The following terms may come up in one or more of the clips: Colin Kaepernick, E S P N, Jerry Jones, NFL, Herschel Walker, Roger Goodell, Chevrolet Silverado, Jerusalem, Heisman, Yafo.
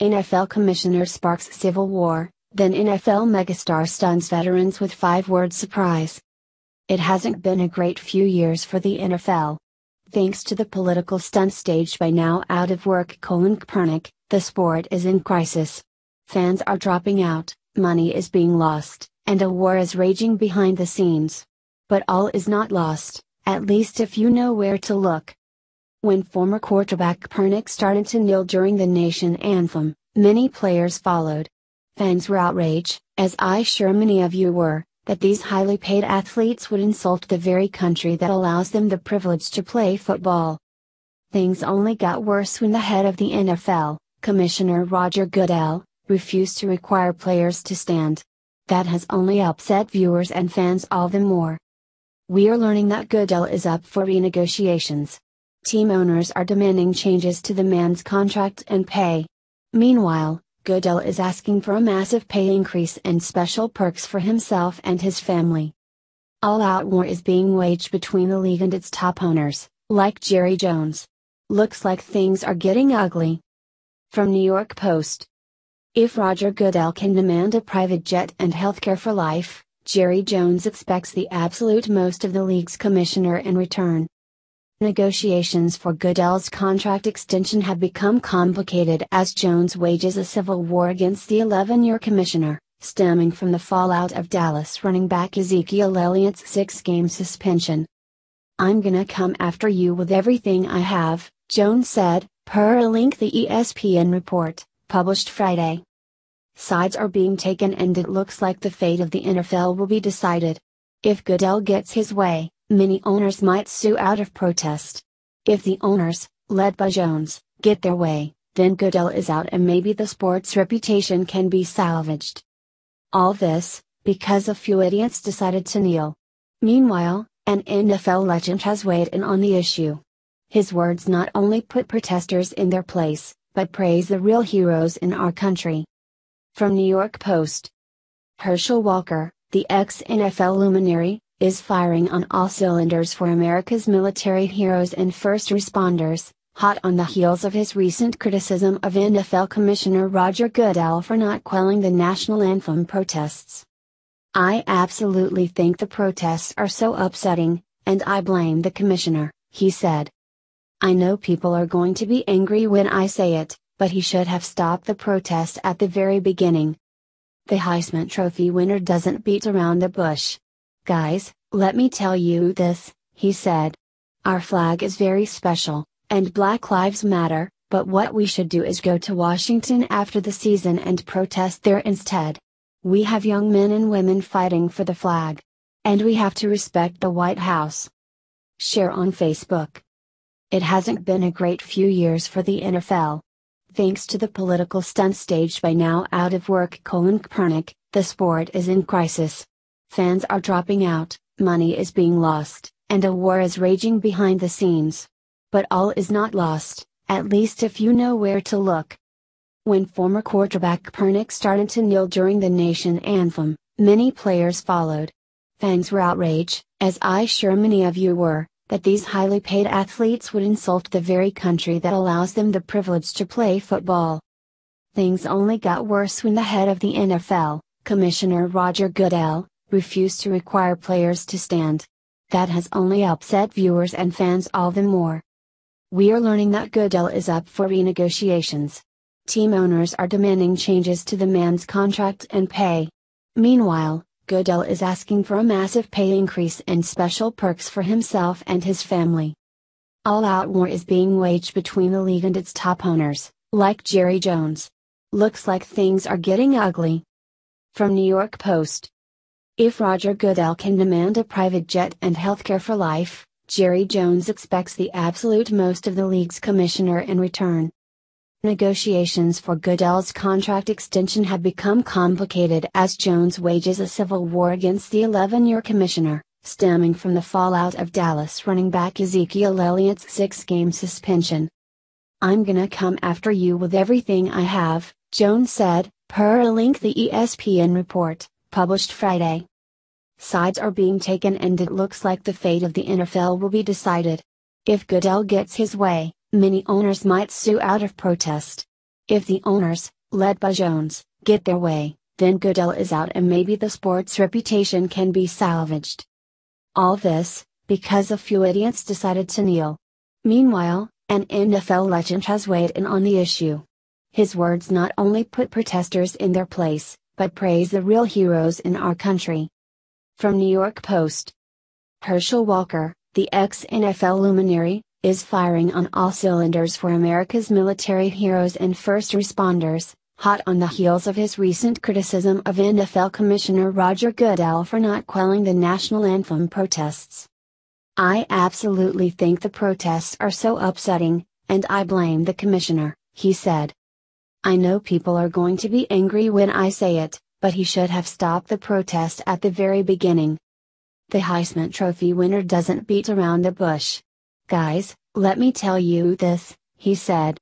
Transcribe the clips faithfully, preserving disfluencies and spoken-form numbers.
N F L commissioner sparks civil war, then N F L megastar stuns veterans with five-word surprise. It hasn't been a great few years for the N F L. Thanks to the political stunt staged by now out-of-work Colin Kaepernick, the sport is in crisis. Fans are dropping out, money is being lost, and a war is raging behind the scenes. But all is not lost, at least if you know where to look. When former quarterback Kaepernick started to kneel during the nation anthem, many players followed. Fans were outraged, as I sure many of you were, that these highly paid athletes would insult the very country that allows them the privilege to play football. Things only got worse when the head of the N F L, Commissioner Roger Goodell, refused to require players to stand. That has only upset viewers and fans all the more. We are learning that Goodell is up for renegotiations. Team owners are demanding changes to the man's contract and pay. Meanwhile, Goodell is asking for a massive pay increase and special perks for himself and his family. All-out war is being waged between the league and its top owners, like Jerry Jones. Looks like things are getting ugly. From New York Post. If Roger Goodell can demand a private jet and healthcare for life, Jerry Jones expects the absolute most of the league's commissioner in return. Negotiations for Goodell's contract extension have become complicated as Jones wages a civil war against the eleven-year commissioner, stemming from the fallout of Dallas running back Ezekiel Elliott's six-game suspension. "I'm gonna come after you with everything I have," Jones said, per a lengthy E S P N report, published Friday. Sides are being taken and it looks like the fate of the N F L will be decided. If Goodell gets his way, many owners might sue out of protest. If the owners, led by Jones, get their way, then Goodell is out and maybe the sport's reputation can be salvaged. All this, because a few idiots decided to kneel. Meanwhile, an N F L legend has weighed in on the issue. His words not only put protesters in their place, but praise the real heroes in our country. From New York Post. Herschel Walker, the ex-N F L luminary, is firing on all cylinders for America's military heroes and first responders, hot on the heels of his recent criticism of N F L Commissioner Roger Goodell for not quelling the national anthem protests. "I absolutely think the protests are so upsetting, and I blame the commissioner," he said. "I know people are going to be angry when I say it, but he should have stopped the protest at the very beginning." The Heisman Trophy winner doesn't beat around the bush. "Guys, let me tell you this," he said. "Our flag is very special, and Black Lives Matter, but what we should do is go to Washington after the season and protest there instead. We have young men and women fighting for the flag. And we have to respect the White House." Share on Facebook. It hasn't been a great few years for the N F L. Thanks to the political stunt staged by now out-of-work Colin Kaepernick, the sport is in crisis. Fans are dropping out, money is being lost, and a war is raging behind the scenes. But all is not lost, at least if you know where to look. When former quarterback Kaepernick started to kneel during the nation anthem, many players followed. Fans were outraged, as I sure many of you were, that these highly paid athletes would insult the very country that allows them the privilege to play football. Things only got worse when the head of the N F L, Commissioner Roger Goodell, refused to require players to stand. That has only upset viewers and fans all the more. We are learning that Goodell is up for renegotiations. Team owners are demanding changes to the man's contract and pay. Meanwhile, Goodell is asking for a massive pay increase and special perks for himself and his family. All-out war is being waged between the league and its top owners, like Jerry Jones. Looks like things are getting ugly. From New York Post. If Roger Goodell can demand a private jet and healthcare for life, Jerry Jones expects the absolute most of the league's commissioner in return. Negotiations for Goodell's contract extension have become complicated as Jones wages a civil war against the eleven-year commissioner, stemming from the fallout of Dallas running back Ezekiel Elliott's six-game suspension. "I'm gonna come after you with everything I have," Jones said, per a lengthy E S P N report, published Friday. Sides are being taken and it looks like the fate of the N F L will be decided. If Goodell gets his way, many owners might sue out of protest. If the owners, led by Jones, get their way, then Goodell is out and maybe the sport's reputation can be salvaged. All this, because a few idiots decided to kneel. Meanwhile, an N F L legend has weighed in on the issue. His words not only put protesters in their place, but praise the real heroes in our country. From New York Post. Herschel Walker, the ex-N F L luminary, is firing on all cylinders for America's military heroes and first responders, hot on the heels of his recent criticism of N F L Commissioner Roger Goodell for not quelling the national anthem protests. I absolutely think the protests are so upsetting, and I blame the commissioner, he said. I know people are going to be angry when I say it, but he should have stopped the protest at the very beginning. The Heisman Trophy winner doesn't beat around the bush. Guys, let me tell you this, he said.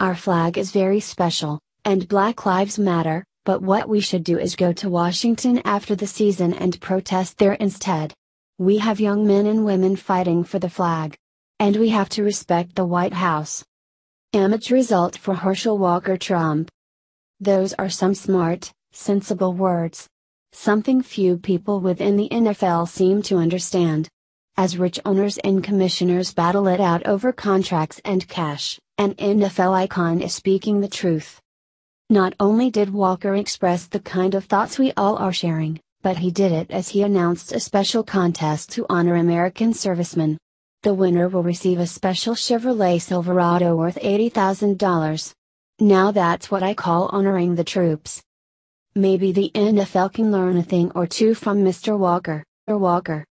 Our flag is very special, and Black Lives Matter, but what we should do is go to Washington after the season and protest there instead. We have young men and women fighting for the flag. And we have to respect the White House. Image result for Herschel Walker Trump. Those are some smart, sensible words. Something few people within the N F L seem to understand. As rich owners and commissioners battle it out over contracts and cash, an N F L icon is speaking the truth. Not only did Walker express the kind of thoughts we all are sharing, but he did it as he announced a special contest to honor American servicemen. The winner will receive a special Chevrolet Silverado worth eighty thousand dollars. Now that's what I call honoring the troops. Maybe the N F L can learn a thing or two from Mister Walker, or Walker.